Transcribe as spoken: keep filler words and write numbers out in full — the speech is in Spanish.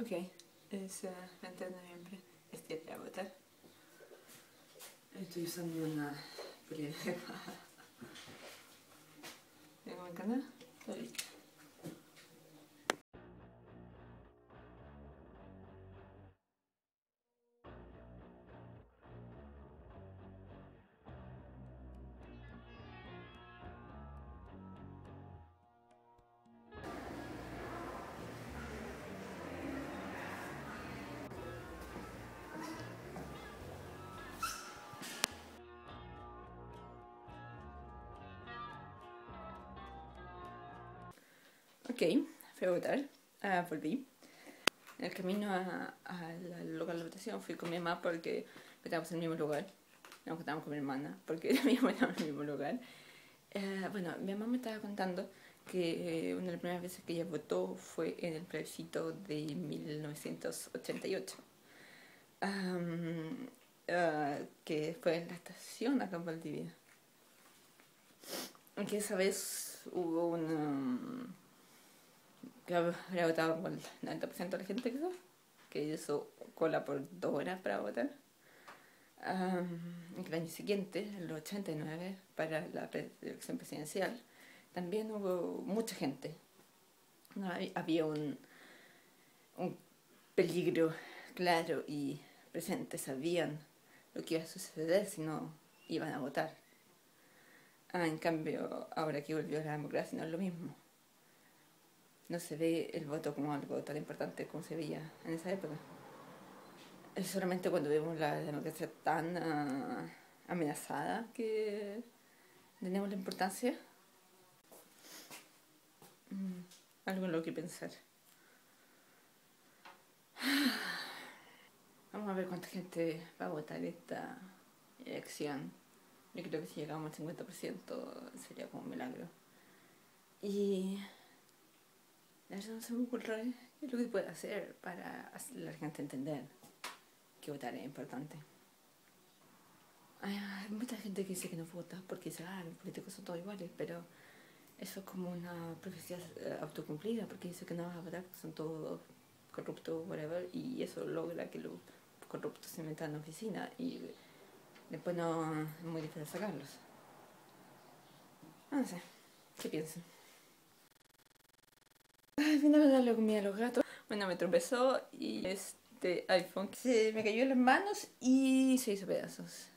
Ok, es uh, veinte de noviembre, es día para votar. Estoy usando una plebe. ¿Tengo el canal? Está listo. Ok, fui a votar, uh, volví. En el camino a, a la, al local de votación fui con mi mamá porque estábamos en el mismo lugar. No, estábamos con mi hermana porque mi mamá estaba en el mismo lugar. Uh, bueno, mi mamá me estaba contando que eh, una de las primeras veces que ella votó fue en el plebiscito de mil novecientos ochenta y ocho. Um, uh, que fue en la estación acá en Valdivia. Que esa vez hubo una... que habría votado con el noventa por ciento de la gente, quizás, que hizo cola por dos horas para votar. Um, el año siguiente, el ochenta y nueve, para la elección presidencial, también hubo mucha gente. No, había un, un peligro claro y presente, sabían lo que iba a suceder si no iban a votar. Ah, en cambio, ahora que volvió la democracia no es lo mismo. No se ve el voto como algo tan importante como se veía en esa época. Es solamente cuando vemos la democracia tan uh, amenazada que tenemos la importancia. Mm, algo en lo que pensar. Vamos a ver cuánta gente va a votar esta elección. Yo creo que si llegamos al cincuenta por ciento sería como un milagro. Y... eso no se me ocurre qué es lo que puedo hacer para la gente entender que votar es importante. Hay mucha gente que dice que no vota porque dice, ah, los políticos son todos iguales, pero eso es como una profecía autocumplida porque dice que no vas a votar porque son todos corruptos, whatever, y eso logra que los corruptos se metan en la oficina y después no es muy difícil sacarlos. No sé, ¿qué piensan? Al final me da la comida a los gatos. Bueno, me tropezó y este iPhone se me cayó en las manos y se hizo pedazos.